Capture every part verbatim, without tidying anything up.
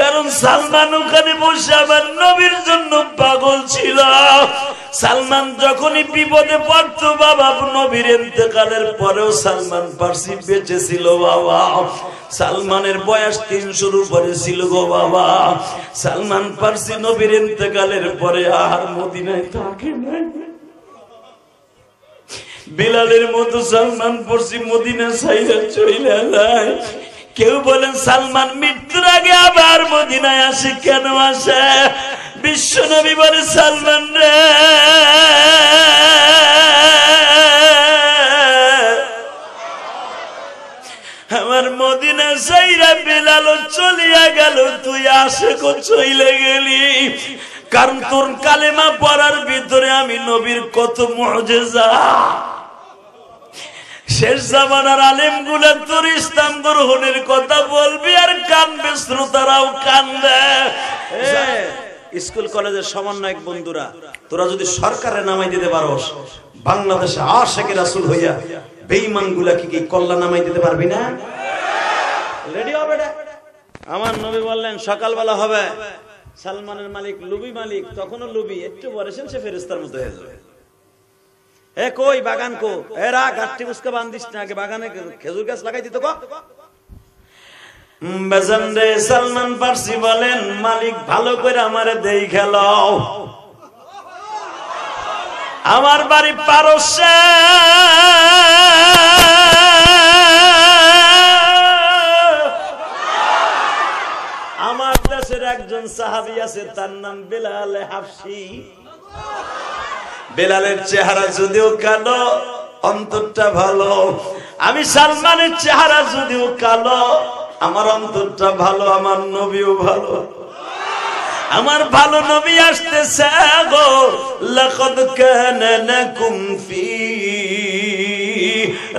কারণ সালমান ওখানে বসে আমার নবীর জন্য পাগল ছিল। সালমান যখনই বিপদে পড়তো বাবা, নবীর ইন্তেকালের পরেও সালমান ফারসি বেঁচে ছিল বাবা। সালমানের বয়স তিনশোর উপরে ছিল গো বাবা। সালমান ফারসি নবীর ইন্তেকালের পরে আর মদিনায় থাকে না। বিলালের মতো সালমান ফারসি মদিনা ছাইরা চলে যায়। কেউ বলেন সালমান মৃত্যুর আগে আবার মদিনায় আসে কেন আসে? বিশ্ব নবী বলে, সালমান রে, আমার মদিনা সাইরা বিলাল চলিয়া গেল, তুই আসে কো চলে গেলি। কারণ তোর কালেমা পড়ার ভিতরে আমি নবীর কত মুজিজা। শেষ জামানার আলেম গুলা তোর ইসলাম গ্রহণের কথা বলবি আর কানবে, শ্রোতারাও কানবে। স্কুল কলেজের সমন্বয়ক বন্ধুরা, তোরা যদি সরকারে নামাই দিতে পারোস, বাংলাদেশে আশিকে রাসূল হইয়া বেঈমান গুলাকে কি কল্লা নামাই দিতে পারবি না? রেডি হবে না? আমার নবী বললেন সকালবেলা হবে, সালমানের মালিক লুবি মালিক, তখনও লুবি একটু বলেছেন সে ফেরেশতার মতো হয়ে যাবে। এ কই বাগান কো, এ রাখ আটটি মুসকা বান্ধিস না, আগে বাগানে খেজুর গাছ লাগাই দিত কো। বেজন রে, সালমান ফারসি বলেন, মালিক ভালো করে আমারে দেই খেলাও। আমার বাড়ি পারস্যে, আমার দেশের একজন সাহাবী আছে তার নাম বেলাল হাবশী। বেলালের চেহারা যদিও কালো, অন্তরটা ভালো। আমি সালমানের চেহারা যদিও কালো, আমার অন্তরটা ভালো, আমার নবীও ভালো। আমার ভালো নবী আসতেছে গো। লাকাদ কানা লাকুম ফি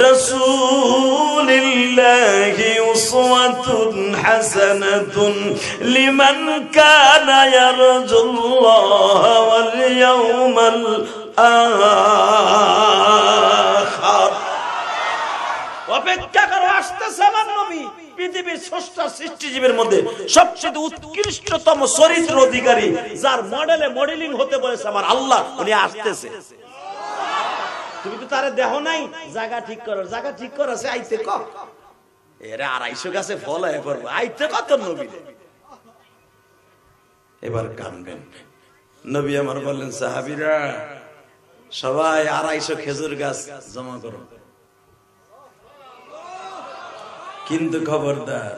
রাসূলিল্লাহি উসওয়াতুন হাসানাতুন লিমান কানা ইয়ারজুল্লাহা ওয়াল ইয়াউমাল আখির। অপেক্ষা করো, আসতেছে আমার নবী। পৃথিবীর স্রষ্টা সৃষ্টিজীবের মধ্যে সবচেয়ে উৎকৃষ্টতম চরিত্র অধিকারী, যার মডেলে মডেলিং হতে বলেছে আমার আল্লাহ, উনি আসতেছে। তুমি তো তারে দেখো নাই। জায়গা ঠিক করো, জায়গা ঠিক করো, সে আইতে ক। এরা আড়াইশো গাছে ফল হয়ে পড়বো, আইতে কত নবী। এবার কানবেন। নবী আমার বললেন, সাহাবীরা সবাই আড়াইশো খেজুর গাছ জমা করো, কিন্তু খবরদার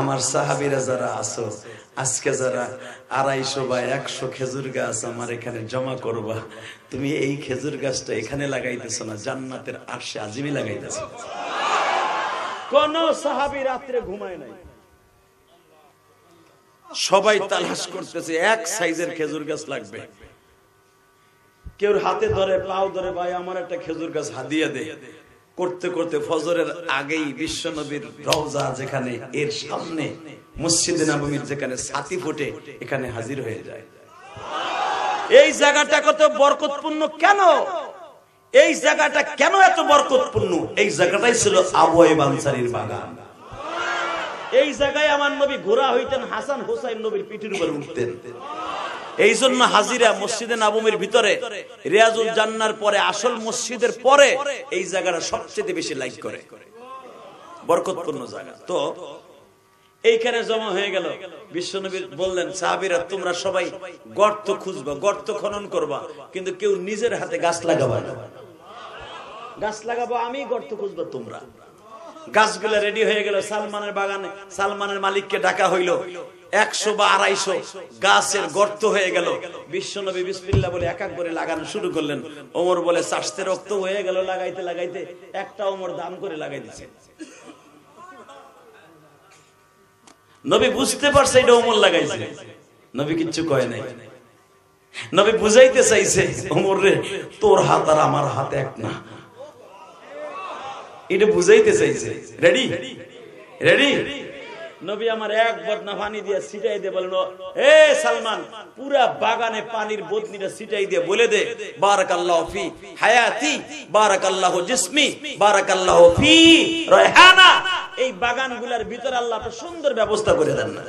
আমার সাহাবীরা যারা আছো, আজকে যারা আড়াইশো বা একশো খেজুর গাছ আমার এখানে জমা করবা, তুমি এই খেজুর গাছটা এখানে লাগাইতেছ না, জান্নাতের আরশে আজিমে লাগাইতেছ। কোন সাহাবী রাত্রে ঘুমায় নাই, সবাই তালাশ করতেছে। এক সাইজের খেজুর গাছ লাগবে। কেউ হাতে ধরে, পাও ধরে, ভাই আমার একটা খেজুর গাছ হাদিয়া দেয়। করতে করতে ফজরের আগেই বিশ্ব নবীর রওজা, যেখানে এর সামনে মসজিদে নববীর যেখানে ছাতি ফোটে, এখানে হাজির হয়ে যায়। এই জায়গাটা কত বরকতপূর্ণ, কেন এই জায়গাটা কেন এত বরকতপূর্ণ? এই জায়গাটাই ছিল আবু আইয়ুব আনসারীর বাগান। এই জায়গায় আমার নবী ঘোড়া হইতেন, হাসান হোসাইন নবীর পিঠের উপর উঠতেন। এই জন্য হাজিরা মসজিদে নববীর ভিতরে রিয়াজুল জান্নার পরে, আসল মসজিদের পরে, এই জায়গাটা সবচেয়ে বেশি লাইক করে, বরকতপূর্ণ জায়গা। তো এইখানে জমা হয়ে গেল। বিশ্বনবী বললেন, সাহাবীরা তোমরা সবাই গর্ত খুঁজবা, গর্ত খনন করবা, কিন্তু কেউ নিজের হাতে গাছ লাগাবা না। গাছ লাগাবো আমি, গর্ত খুঁজবা তোমরা। গাছগুলা রেডি হয়ে গেল। সালমানের বাগানে সালমানের মালিককে ডাকা হইল। একশো বা আড়াইশো গাছের গর্ত হয়ে গেল। বিশ্বনবী বিসমিল্লাহ বলে এক এক করে লাগানো শুরু করলেন। ওমর বলে, চাষতে রক্ত হয়ে গেল লাগাইতে লাগাইতে, একটা ওমর দাম করে লাগাই দিছে। নবী বুঝতে পারছে এটা ওমর লাগাইছে। নবী কিচ্ছু কয় নাই। নবী বুঝাইতে চাইছে ওমর রে তোর হাত আর আমার হাত এক না এটা বুঝাইতে চাইছে রেডি রেডি নবী আমার এক বদনা পানি দিয়া ছিটাই দিয়ে বলল এ সালমান পুরা বাগানে পানির বদনিটা ছিটাই দিয়ে বলে দে বারাকাল্লাহু ফি হায়াতি বারাকাল্লাহু জিসমি বারাকাল্লাহু ফি রায়হানা এই বাগানগুলোর ভিতর আল্লাহ একটা সুন্দর ব্যবস্থা করে দেন না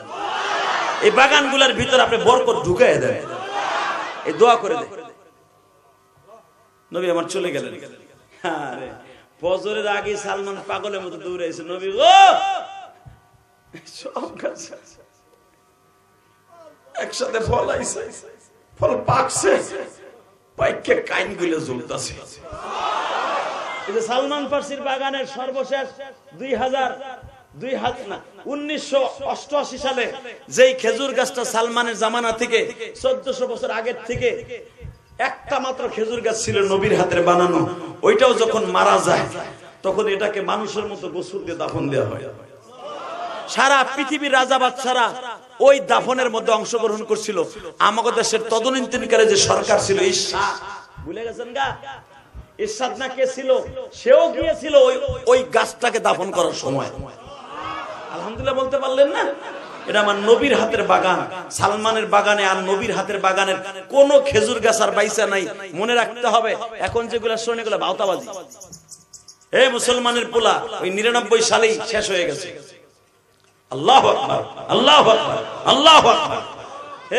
এই বাগানগুলোর ভিতর আপনি বরকত ঢুকায় দেন এই দোয়া করে দে নবী আমার চলে গেলেন আরে ফজরের আগে সালমান পাগলের মতো দৌড়াইছে নবী গো সব কাছে একসাথে ফল আইছে ফল পাকছে পাইকে কাইনগুলো জ্বলতাছে এই যে সালমান ফারসির বাগানের সর্বশেষ উনিশশো অষ্টআশি সালে যেই খেজুর গাছটা সালমানের জামানা থেকে চোদ্দশো বছর আগের থেকে একটা মাত্র খেজুর গাছ ছিল নবীর হাতের বানানো ওইটাও যখন মারা যায় তখন এটাকে মানুষের মতো গোসল দিয়ে দাফন দেওয়া হয় সারা পৃথিবীর রাজা বাদশারা ওই দাফনের মধ্যে অংশগ্রহণ করছিল আমাদের দেশের তদনীন্তনকারে যে সরকার ছিল ইরশাদ ভুলে গেছেন গা ইরশাদ না কে ছিল সেও গিয়েছিল ওই ওই গাছটাকে দাফন করার সময় আলহামদুলিল্লাহ বলতে পারলেন না এটা আমার নবীর হাতের বাগান সালমানের বাগানে আর নবীর হাতের বাগানের কোনো খেজুর গাছ আর বাইসা নাই মনে রাখতে হবে এখন যেগুলা শোনে এগুলা বাউতাবাজি এ মুসলমানের পোলা ওই নিরানব্বই সালেই শেষ হয়ে গেছে আল্লাহু আকবার আল্লাহু আকবার আল্লাহু আকবার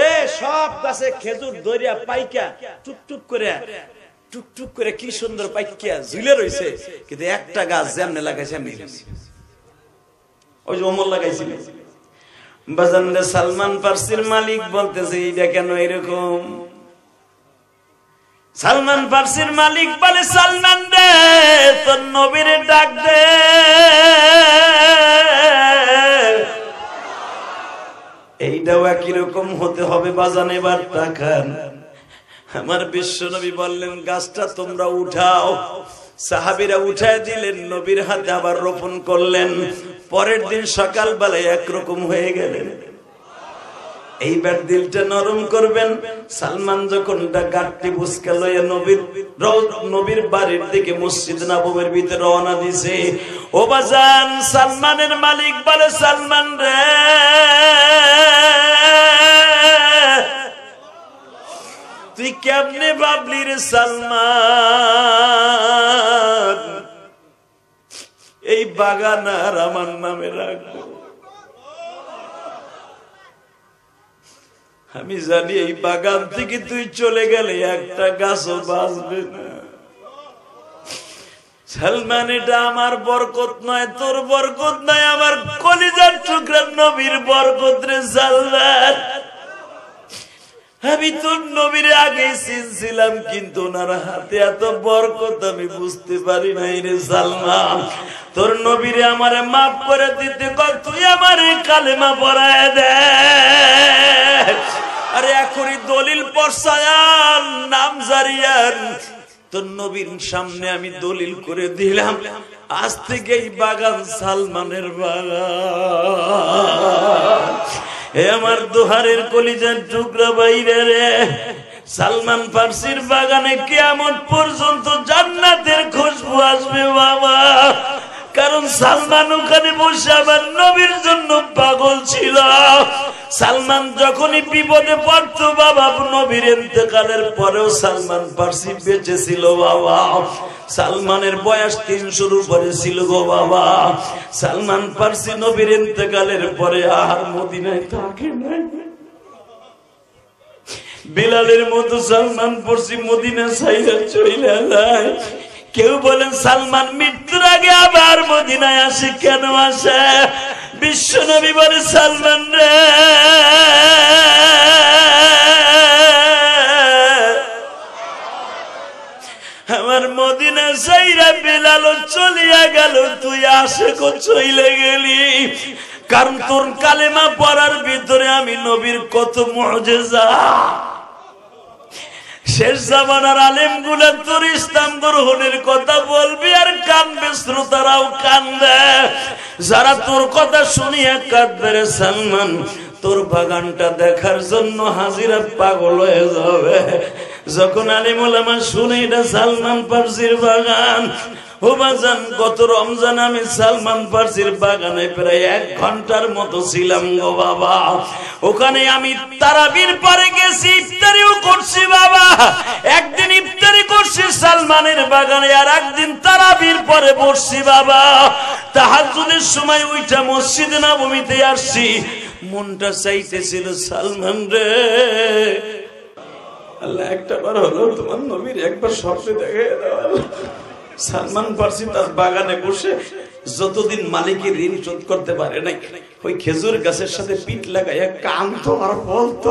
এ সব কাছে খেজুর দইরা পাইকা টুকটুক করে টুকটুক করে কি সুন্দর পাইকা ঝুলে রইছে কিন্তু একটা গাছ যেমনে লাগাইছে এমনি রইছে ওই যে ওমর লাগাইছিল বাজানরে সালমান ফারসির মালিক বলতেছে এটা কেন এরকম সালমান ফারসির মালিক বলে সালমান রে তোর নবীর ডাক দে এইটাও একই রকম হতে হবে বাজান এবার তাকান আমার বিশ্ব নবী বললেন গাছটা তোমরা উঠাও সাহাবীরা উঠায় দিলেন নবীর হাতে আবার রোপণ করলেন পরের দিন সকাল বেলায় একরকম হয়ে গেলেন এইবার দিলটা নরম করবেন সালমান যখন গাড়টি বুসকে লয়ে নবীর নবীর বাড়ির দিকে মসজিদ নববীর ভিতরে রওনা দিছে ও বাজান সালমানের মালিক বলে সালমান রে তুই কেমনে ভাবলি রে সালমান এই বাগান আর আমার নামে রাখবো আমি জানি এই বাগান থেকে তুই চলে গেলে একটা গাছও বাঁচবে না সালমান এটা আমার বরকত নয় তোর বরকত নয় আমার কলিজার টুকরা নবীর বরকত রে সালমান আমি তোর নবীর আগেই চিনছিলাম কিন্তু ওনার হাতে এত বরকত আমি বুঝতে পারি নাই রে সালমান তোর নবীরে আমারে মাফ করে দিতে কর তুই আমারে কালেমা পড়ায় দে আরে এখনই দলিল পড়ছায়ান নাম জারিয়ান তোর নবীর সামনে আমি দলিল করে দিলাম আজ থেকে এই বাগান সালমানের বাগান এ আমার দোহারের কলিজার টুকরা বাইরে রে সালমান ফারসির বাগানে কিয়ামত পর্যন্ত জান্নাতের খুশবু আসবে বাবা কারণ সালমান ওখানে বসে আমার নবীর জন্য পাগল ছিল সালমান যখনই বিপদে পড়তো বাবা নবীর ইন্তেকালের পরেও সালমান ফারসি বেঁচে ছিল বাবা সালমানের বয়স তিনশোর উপরে ছিল গো বাবা সালমান ফারসি নবীর ইন্তেকালের পরে আর মদিনায় থাকে নাই বিলালের মতো সালমান ফারসি মদিনা ছাইরা চলে যায় কেউ বলেন সালমান মৃত্যুর আগে আবার মদিনায় আসে কেন আসে বিশ্ব নবী বলে সালমান রে আমার মদিনা সাইরা বিলাল চলিয়া গেল তুই আসে কো চলে গেলি কারণ তোর কালেমা পড়ার ভিতরে আমি নবীর কত মুজিজা শেষ জামানার আলেমগুলো তোর ইসলাম গ্রহণের কথা বলবি আর কানবে শ্রোতারাও কানবে যারা তোর কথা শুনিয়া কাঁদবে রে সালমান তোর বাগানটা দেখার জন্য হাজিরা পাগল হয়ে যাবে যখন আলেম ওলামা শুনে এটা সালমান ফারসির বাগান ওবাজান গত রমজান আমি সালমান ফারসির বাগানে প্রায় এক ঘন্টার মতো ছিলাম গো বাবা ওখানে আমি তারাবির পরে গেছি ইফতারিও করছি বাবা একদিন ইফতারি করছি সালমানের বাগানে আর একদিন তারাবির পরে বসছি বাবা তাহাজ্জুদের সময় ওইটা মসজিদ নববীতে আসছি মনটা চাইতেছিল সালমান রে আল্লাহ একবার হলো তোমার নবীর একবার স্বপ্নে দেখে দাও সালমান ফারসি তার বাগানে বসে যতদিন মালিকের ঋণ শোধ করতে পারে নাই ওই খেজুর গাছের সাথে পিঠ লাগায় কানতো আর বলতো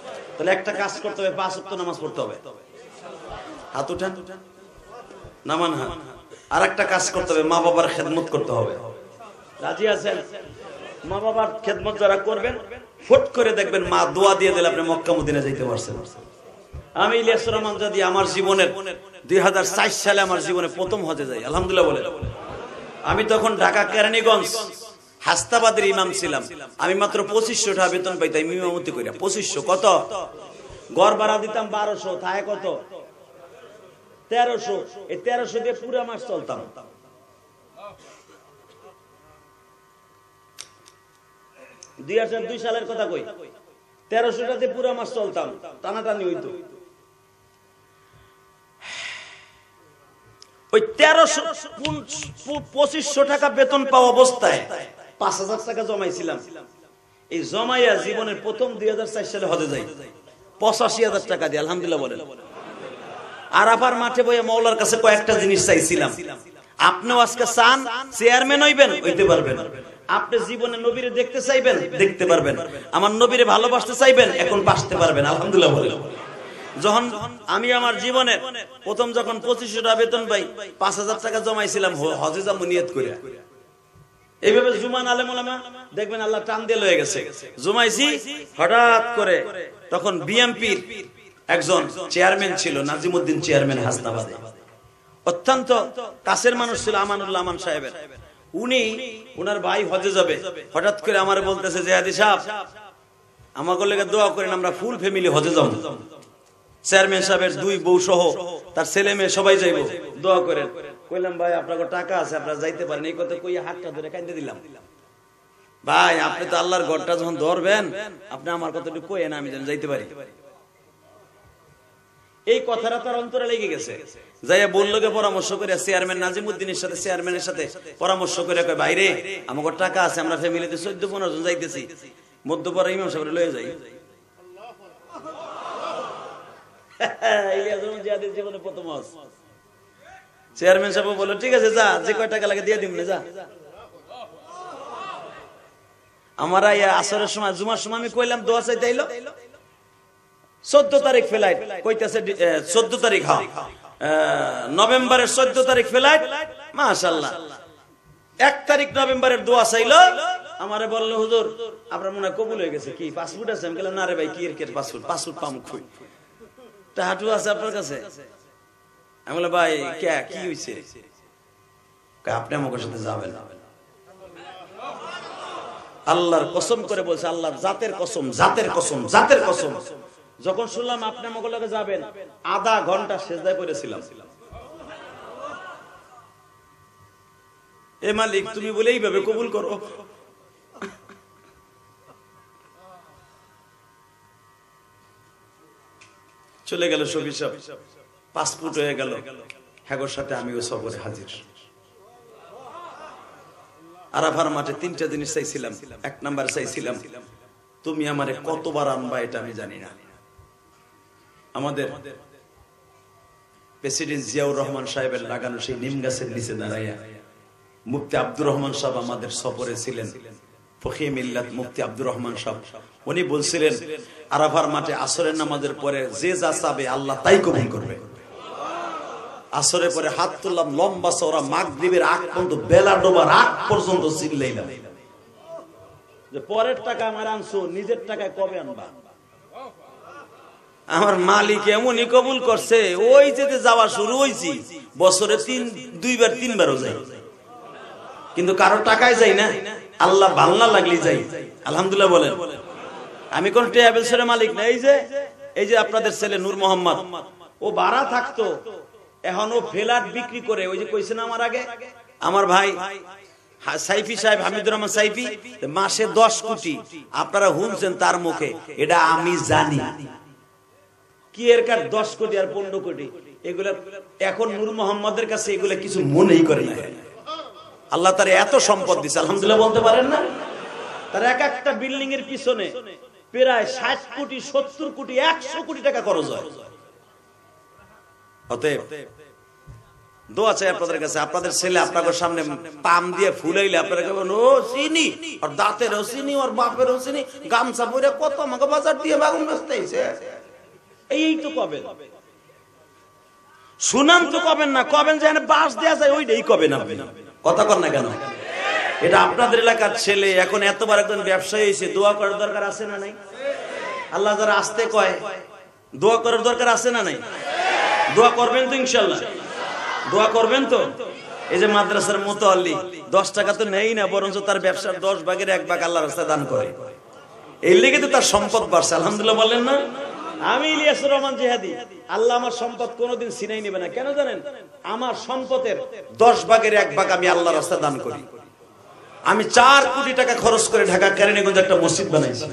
তাহলে একটা কাজ করতে হবে পাঁচ ওয়াক্ত নামাজ পড়তে হবে হাত উঠান নামান হাত আরেকটা কাজ করতে হবে মা বাবার খেদমত করতে হবে রাজি আছেন মা বাবার খেদমত যারা করবেন ফট করে দেখবেন মা দোয়া দিয়ে দিলে আপনি মক্কা মদিনা যাইতে পারছেন আমি ইলিয়াসুর রহমান জাদি আমার জীবনের দুই হাজার চার সালে আমার জীবনে প্রথম হজে যাই আলহামদুলিল্লাহ বলেন আমি তখন ঢাকা কেরানীগঞ্জ হাস্তাবাদের ইমাম ছিলাম আমি মাত্র পঁচিশশো টাকা বেতন পাইতাম ইমামতি কইরা পঁচিশশো কত ঘর ভাড়া দিতাম বারোশো থাকে কত তেরোশো এই তেরোশো দিয়ে পুরা মাস চলতাম দুই হাজার দুই সালের কথা কই তেরোশো টাকা দিয়ে পুরা মাস চলতাম টানাটানি হইতো ওই তেরোশো পঁচিশশো টাকা বেতন পাওয়া অবস্থায় পাঁচ হাজার টাকা জমাইছিলাম এই জমাইয়া জীবনের প্রথম দুই হাজার চার সালে হজে যাই পঁচাশি হাজার টাকা দিয়ে আলহামদুলিল্লাহ বলেন আর আপার মাঠে বইয়া মওলার কাছে কয়েকটা জিনিস চাইছিলাম আপনিও আজকে চান চেয়ারম্যান হইবেন হইতে পারবেন আপনি জীবনে নবীরে দেখতে চাইবেন দেখতে পারবেন আমার নবীরে ভালোবাসতে চাইবেন এখন বাসতে পারবেন আলহামদুলিল্লাহ বলেন যখন আমি আমার জীবনে প্রথম যখন পঁচিশশো টাকা বেতন পাই পাঁচ হাজার টাকা জমাইছিলাম হজে যাবো নিয়ত করে এইভাবে জুমান আলেম ওলামা দেখবেন আল্লাহ টান দিয়ে লয়ে গেছে জমাইছি হঠাৎ করে তখন বিএমপির একজন চেয়ারম্যান ছিল নাজিমুদ্দিন চেয়ারম্যান হাসনাবাদে অত্যন্ত কাছের মানুষ ছিল আমানুল্লাহ আমান সাহেবের উনি ওনার ভাই হজে যাবে হঠাৎ করে আমার বলতেছে জিহাদি সাহেব আমাকে লেগে দোয়া করেন আমরা ফুল ফ্যামিলি হজে যাবো চেয়ারম্যান সাহেবের দুই বউ সহ তার ছেলে মেয়ে সবাই যাইব দোয়া করেন কইলাম ভাই আপনার টাকা আছে আপনারা যাইতে পারেন এই কথা কইয়া হাতটা ধরে কাঁদতে দিলাম ভাই আপনি তো আল্লাহর ঘরটা যখন ধরবেন আপনি আমার কথাটা কইেন আমি যেন যাইতে পারি এই কথাটা তার অন্তরে লেগে গেছে যাইয়া বললকে পরামর্শ করে চেয়ারম্যান নাজিমউদ্দিনের সাথে চেয়ারম্যানের সাথে পরামর্শ করে কয় ভাই রে আমার টাকা আছে আমরা ফ্যামিলিতে চোদ্দ পনেরো জন যাইতেছি মধ্যপাড়া ইমাম সাহেব লয়ে যাই চেয়ারম্যান সাহেব বলল ঠিক আছে যা যে কয় টাকা লাগে দিয়ে দিবনে যা আমার আসরের সময় জুমার সময় আমি কইলাম দোয়া চাইতে আইলো চোদ্দ তারিখ ফ্লাইট কইতেছে চোদ্দ তারিখ হ্যাঁ নভেম্বরের চোদ্দ তারিখ ফ্লাইট মাশাআল্লাহ এক তারিখ নভেম্বরের দোয়া চাইলো আমারে বললো হুজুর আপনার মনে কবুল হয়ে গেছে কি পাসপোর্ট আছে আমি বললাম না রে ভাই কি এর পাসপোর্ট পাসপোর্ট পাম কই হাটু আছে আপনার কাছে আমি বললাম ভাই কে কি হয়েছে আপনি আমার সাথে যাবেন আল্লাহর কসম করে বলছে আল্লাহর জাতের কসম জাতের কসম জাতের কসম যখন শুনলাম আপনি আমার লগে যাবেন আধা ঘন্টা সেজদায় পড়েছিলাম এ মালিক তুমি বলে এইভাবে কবুল করো চলে গেল সফি সাহেব পাসপোর্ট হয়ে গেল হ্যাগোর সাথে আমিও সফরে হাজির আরাফার মাঠে তিনটা জিনিস চাইছিলাম এক নাম্বার চাইছিলাম তুমি আমারে কতবার আনবা এটা আমি জানি না আমাদের প্রেসিডেন্ট জিয়াউর রহমান সাহেবের লাগানো সেই নিম গাছের নিচে দাঁড়াইয়া মুফতি আব্দুর রহমান সাহেব আমাদের সফরে ছিলেন فقيه ملت مفتي আব্দুর রহমান সাহেব উনি বলছিলেন আরাফার মাঠে আসরের নামাজের পরে যে যা চাবে আল্লাহ তাই কবুল করবে সুবহানাল্লাহ আসরের পরে হাত তুললাম লম্বা চওড়া মাগরিবের আগ পর্যন্ত বেলা ডোবার আগ পর্যন্ত চিল্লাইলাম যে পরের টাকা আমার আনছো নিজের টাকায় কবে আনবা আমার মালিক এমনই কবুল করছে ওই যেতে যাওয়া শুরু হইছি বছরে তিন দুইবার তিনবারও যাই কিন্তু কারো টাকায় যাই না আল্লাহ বাল্লা লাগলি যাই আলহামদুলিল্লাহ বলেন আমি কোন ট্রাভেলসের মালিক না এই যে এই যে আপনাদের ছেলে নূর মোহাম্মদ ও বাড়া থাকতো এখন ও ফ্ল্যাট বিক্রি করে ওই যে কইছেন আমার আগে আমার ভাই সাইফি সাহেব হামিদুররহমান সাইফি মাসে দশ কোটি আপনারা শুনছেন তার মুখে এটা আমি জানি কি এর কার দশ কোটি আর পনেরো কোটি এগুলা এখন নূর মোহাম্মদের কাছে এগুলা কিছু মনেই করে না আল্লাহ তার এত সম্পদ দিয়েছে আলহামদুলিল্লাহ বলতে পারেন না তার এক একটা বিল্ডিং এর পিছনে প্রায় ষাট কোটি সত্তর কোটি একশো কোটি টাকা খরচ হয় অতএব দোয়া চাই আপনাদের কাছে আপনাদের ছেলে আপনাদের সামনে পাম দিয়ে ফুলাইলে আপনারা কেমন ও চিনি আর দাঁতের ও চিনি আর বাপের ও চিনি গামছা পরে কত আমাকে বাজার দিয়ে বাগুন বসতেইছে এই তো কবেন শুনান তো কবেন না কবেন যেন বাস দেয়া যায় ওইটাই কবেন আপনি কথা কর না কেন এটা আপনাদের এলাকার ছেলে এখন এতবার একজন ব্যবসায়ী হইছে দোয়া করার দরকার আছে না নাই আল্লাহ যারা আসতে কয় দোয়া করার দরকার আছে না নাই দোয়া করবেন তো ইনশাআল্লাহ দোয়া করবেন তো এই যে মাদ্রাসার মুতাআল্লি দশ টাকা তো নেই না বরঞ্চ তার ব্যবসার দশ ভাগের এক ভাগ আল্লাহর রাস্তায় দান করে এই লেগে তো তার সম্পদ বাড়ছে আলহামদুলিল্লাহ বলেন না আমি ইলিয়াসুর রহমান জিহাদি আল্লাহ আমার সম্পদ কোনোদিন ছিনাই নেবে না কেন জানেন আমার সম্পদের দশ ভাগের এক ভাগ আমি আল্লাহর রাস্তায় দান করি আমি চার কোটি টাকা খরচ করে ঢাকা কেরানীগঞ্জে একটা মসজিদ বানাইছি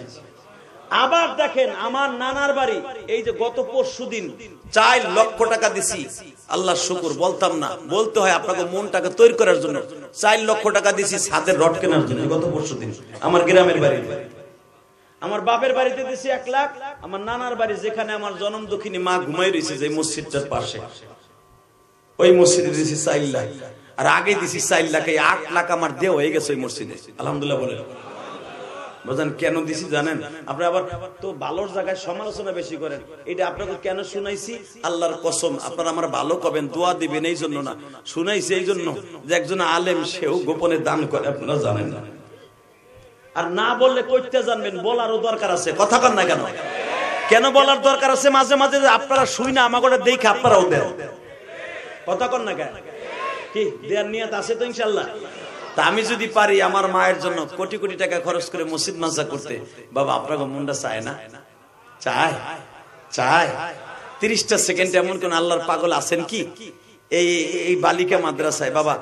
আবার দেখেন আমার নানার বাড়ি এই যে গত পরশুদিন চার লক্ষ টাকা দিছি আল্লাহ শুকর বলতাম না বলতে হয় আপনাকে মনটাকে তৈরি করার জন্য চার লক্ষ টাকা দিছি ছাদের রড কেনার জন্য গত পরশুদিন আমার গ্রামের বাড়ি আমার বাপের বাড়িতে দিছি এক লাখ আমার নানার বাড়ি যেখানে আমার জন্ম দক্ষিণী মা ঘুমাই রইছে যে মসজিদটার পাশে ওই মসজিদে দিছি চার লাখ আর আগে দিছি চার লাখ এই আট লাখ আমার দেয়া হয়ে গেছে ওই মসজিদে আলহামদুলিল্লাহ বলেন বুঝেন কেন দিছি জানেন আপনি আবার তো ভালোর জায়গায় সমালোচনা বেশি করেন এটা আপনাকে কেন শুনাইছি আল্লাহর কসম আপনারা আমার ভালো করবেন দোয়া দিবেন এইজন্য না শুনাইছি এইজন্য যে একজন আলেম সেও গোপনে দান করে আপনারা জানেন না আর না বললে কইতে জানবেন বলারও দরকার আছে কথা কন না কেন কেন বলার দরকার আছে মাঝে মাঝে আপনারা শুই না আমাকে দেখে আপনারাও দেন কথা কন না কেন কি দেয়ার নিয়ত আছে তো ইনশাআল্লাহ তা আমি যদি পারি আমার মায়ের জন্য কোটি কোটি টাকা খরচ করে মসজিদ মাদ্রাসা করতে বাবা আপনাকে মনটা চায় না চায় চায় ত্রিশটা সেকেন্ড এমন কোন আল্লাহর পাগল আছেন কি এই এই বালিকা মাদ্রাসায় বাবা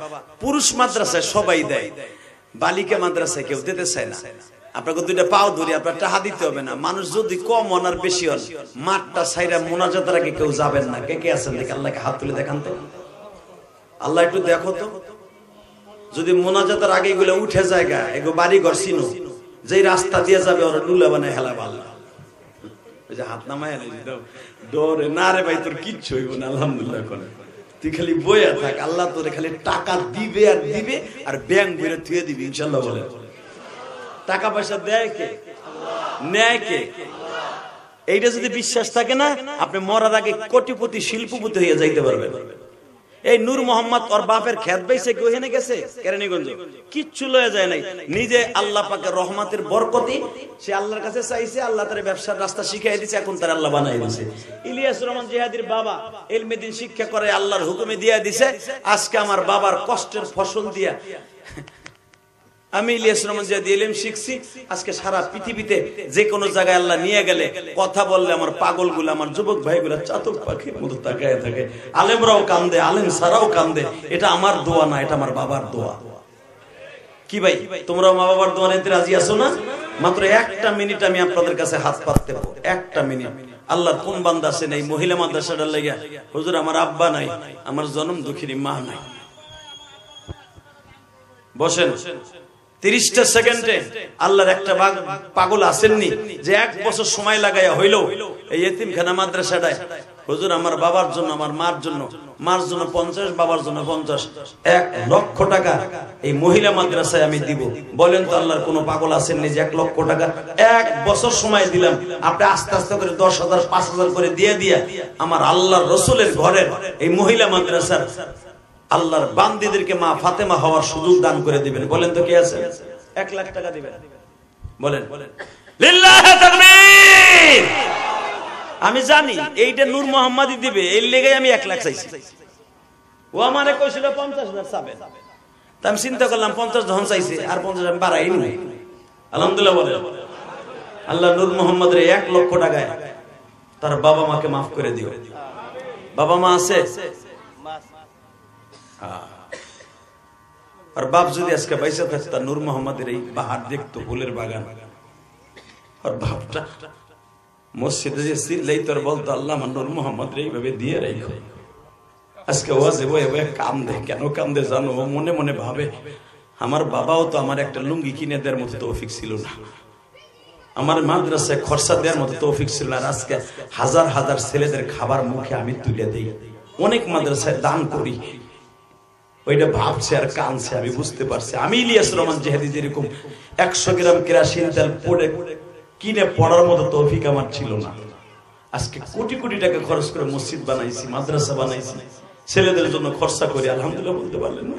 পুরুষ মাদ্রাসায় সবাই দেয় বালিকা মাদ্রাসায় কেউ দিতে চায় না আপনাকে দুইটা পাও ধরি আপনার টাকা দিতে হবে না মানুষ যদি কম অনার বেশি হন মাঠটা ছাইরা মোনাজাতের আগে কেউ যাবেন না কে কে আছেন দেখে আল্লাহকে হাত তুলে দেখান তো আল্লাহ একটু দেখো তো যদি মোনাজাতের আগে এগুলো উঠে জায়গা এগো বাড়ি ঘর ছিল যেই রাস্তা দিয়ে যাবে ওরা লুলা বানায় হেলাব আল্লাহ ওই যে হাত নামায় ডরে না রে ভাই তোর কিচ্ছু হইব না আলহামদুলিল্লাহ করে তুই খালি বইয়া থাক আল্লাহ তোরে খালি টাকা দিবে আর দিবে আর ব্যাংক ভরে থুয়ে দিবি ইনশাআল্লাহ বলে টাকা পয়সা দেয় কে আল্লাহ নেয় কে আল্লাহ এইটা যদি বিশ্বাস থাকে না আপনি মরার আগে কোটিপতি শিল্পপতি হয়ে যাইতে পারবেন এই নূর মোহাম্মদ ওর বাপের খেত বেঁচে ওখানে গেছে কেরানীগঞ্জ কিচ্ছু লয়ে যায় নাই নিজে আল্লাহ পাকের রহমতের বরকতে সে আল্লাহর কাছে চাইছে আল্লাহ তারে ব্যবসার রাস্তা শিখিয়ে দিয়েছে এখন তার আল্লাহ বানাই দিয়েছে ইলিয়াস রহমান জিহাদির বাবা ইলমে দ্বীন শিক্ষা করে আল্লাহর হুকুমে দিয়া দিয়েছে আজকে আমার বাবার কষ্টের ফসল দিয়া আমি ইলিয়াস রহমান জিহাদি ইলম শিখছি আজকে সারা পৃথিবীতে যে কোনো জায়গায় আল্লাহ নিয়ে গেলে কথা বললে আমার পাগলগুলো আমার যুবক ভাইগুলো চাতক পাখির মতো তাকায় থাকে আলেমরাও কান্দে আলেম সারাও কান্দে এটা আমার দোয়া না এটা আমার বাবার দোয়া কি ভাই তোমরা মা বাবার দোয়া নিতে রাজি আছো না মাত্র একটা মিনিট আমি আপনাদের কাছে হাত পাততে পারবো একটা মিনিট আল্লাহর কোন বান্দা আছেন এই মহিলা মাদ্রাসাটার লাগিয়া হুজুর আমার আব্বা নাই আমার জন্ম দুঃখিনী মা নাই বসেন ত্রিশটা সেকেন্ডে আল্লাহর একটা পাগল আসেননি যে এক বছর সময় লাগাইয়া হইল এই এতিমখানা মাদ্রাসাটায় হুজুর আমার বাবার জন্য আমার মার জন্য মার জন্য পঞ্চাশ বাবার জন্য পঞ্চাশ এক লক্ষ টাকা এই মহিলা মাদ্রাসায় আমি দিব বলেন তো আল্লাহর কোন পাগল আছেন যে এক লক্ষ টাকা এক বছর সময় দিলাম আপনি আস্তে আস্তে করে দশ হাজার পাঁচ হাজার করে দিয়ে দিয়ে আমার আল্লাহর রাসূলের ঘরের এই মহিলা মাদ্রাসার আল্লাহর বান্দীদেরকে মা ফাতেমা হওয়ার সুযোগ দান করে দিবেন বলেন তো কি আছে এক লাখ টাকা দিবেন বলেন লিল্লাহি তাকবীর আমি জানি এইটা নূর মুহাম্মাদই দিবে এই লেগে আমি এক লাখ চাইছি ও আমারে কইছিল পঞ্চাশ হাজার চাবেন তাই আমি চিন্তা করলাম পঞ্চাশ ধন চাইছে আর পঞ্চাশ আমি বাড়াই নাই আলহামদুলিল্লাহ বলেন আল্লাহ নূর মুহাম্মাদের এক লক্ষ টাকায় তার বাবা মাকে maaf করে দিও বাবা মা আছে আর বাপ যদি আজকে পয়সা থাকতো নূর মুহাম্মাদের এই বাহার দেখতো ফুলের বাগান আর বাপটা মসজিদে যে লাইতর বলতো আল্লাহ আমার নূর মুহাম্মাদ রে এইভাবে দিয়ে রাখো আজকে ওয়াজে বয়ে বয়ে কাম দেয় কেন কাম দেয় জানো মনে মনে ভাবে আমার বাবাও তো আমার একটা লুঙ্গি কিনে দেওয়ার মতো তৌফিক ছিল না আমার মাদ্রাসায় খরচা দেওয়ার মতো তৌফিক ছিল না আজকে হাজার হাজার ছেলেদের খাবার মুখে আমি তুলে দেই অনেক মাদ্রাসায় দান করি ওইটা ভাবছে আর কানছে আমি বুঝতে পারছি আমি ইলিয়াসুর রহমান জিহাদি যেরকম একশো গ্রাম কেরাসিন তেল পড়ে কিনে পড়ার মতো তৌফিক আমার ছিল না আজকে কোটি কোটি টাকা খরচ করে মসজিদ বানাইছি মাদ্রাসা বানাইছি ছেলেদের জন্য খরচা করি আলহামদুলিল্লাহ বলতে পারলেন না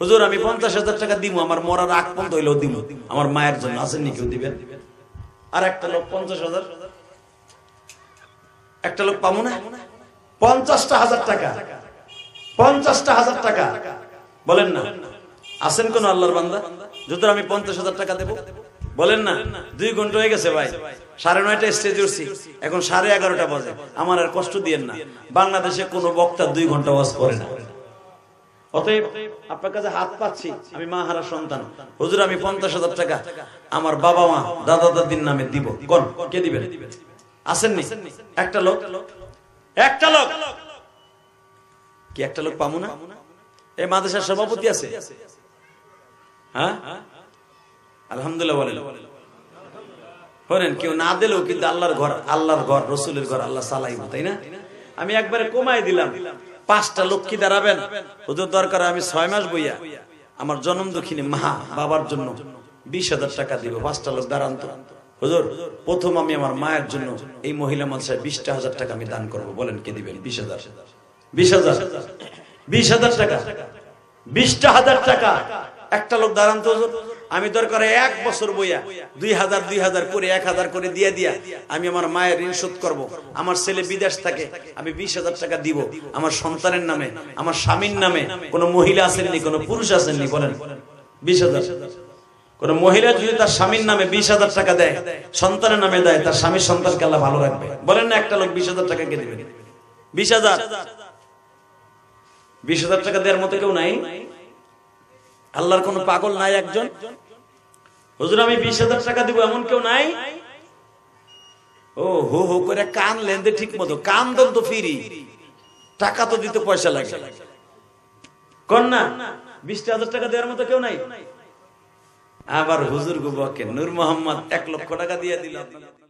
হুজুর আমি পঞ্চাশ হাজার টাকা দিমু আমার মরার আগ পর্যন্ত হইলেও দিমু আমার মায়ের জন্য আছেন নি কেউ দিবেন আর একটা লোক পঞ্চাশ হাজার একটা লোক পাবো না পঞ্চাশটা হাজার টাকা পঞ্চাশটা হাজার টাকা বলেন না আছেন কোন আল্লাহর বান্দা যতর আমি পঞ্চাশ হাজার টাকা দেব বলেন না দুই ঘন্টা হয়ে গেছে ভাই সাড়ে নয়টা স্টেজে উঠছি এখন সাড়ে এগারোটা বাজে আমার আর কষ্ট দিয়েন না বাংলাদেশে কোন বক্তা দুই ঘন্টা ওয়াজ করে না অতএব আপনার কাছে হাত পাচ্ছি আমি মা হারা সন্তান হুজুর আমি পঞ্চাশ হাজার টাকা আমার বাবা মা দাদা দাদির নামে দিব কোন কে দিবেন আছেন নি একটা লোক একটা লোক কি একটা লোক পামু না এই মাদ্রাসার সভাপতি আছে হ্যাঁ আলহামদুলিল্লাহ বলেন বলেন কেউ না দিলেও কিন্তু আল্লাহর ঘর আল্লাহর ঘর রাসূলের ঘর আল্লাহ চালাইবো তাই না আমি একবারে কমাই দিলাম পাঁচটা লোক কি দাঁড়াবেন হুজুর দরকার আমি ছয় মাস বইয়া আমার জন্ম দক্ষিণে মা বাবার জন্য বিশ হাজার টাকা দিব পাঁচটা লোক দাঁড়ান তো হুজুর প্রথম আমি আমার মায়ের জন্য এই মহিলা মাদ্রাসায় বিশটা হাজার টাকা আমি দান করব বলেন কে দিবেন বিশ হাজার বিশ হাজার বিশ হাজার টাকা বিশটা হাজার টাকা একটা লোক দাঁড়ান তো হুজুর আমি দরকার এক বছর বইয়া দুই হাজার দুই হাজার করে এক হাজার করে দিয়ে দিয়া আমি আমার মায়ের ঋণ শোধ করব আমার ছেলে বিদেশ থাকে আমি বিশ হাজার টাকা দিব আমার সন্তানের নামে আমার স্বামীর নামে কোন মহিলা আছেন নি কোন পুরুষ আছেন নি বলেন বিশ হাজার কোন মহিলা যদি তার স্বামীর নামে বিশ হাজার টাকা দেয় সন্তানের নামে দেয় তার স্বামীর সন্তানকে আল্লাহ ভালো রাখবে বলেন না একটা লোক বিশ হাজার টাকা কে দিবেন বিশ হাজার বিশ হাজার টাকা দেওয়ার মতো কেউ নাই আল্লাহর কোন পাগল নাই একজন হুজুর আমি বিশ হাজার টাকা দিব এমন কেউ নাই ও হো হো করে কান লেনদে ঠিক মতো কান দন তো ফিরি টাকা তো দিতে পয়সা লাগে কোন না বিশ হাজার টাকা দেওয়ার মতো কেউ নাই আবার হুজুর গুবকে নূর মুহাম্মদ এক লক্ষ টাকা দিয়ে দিল।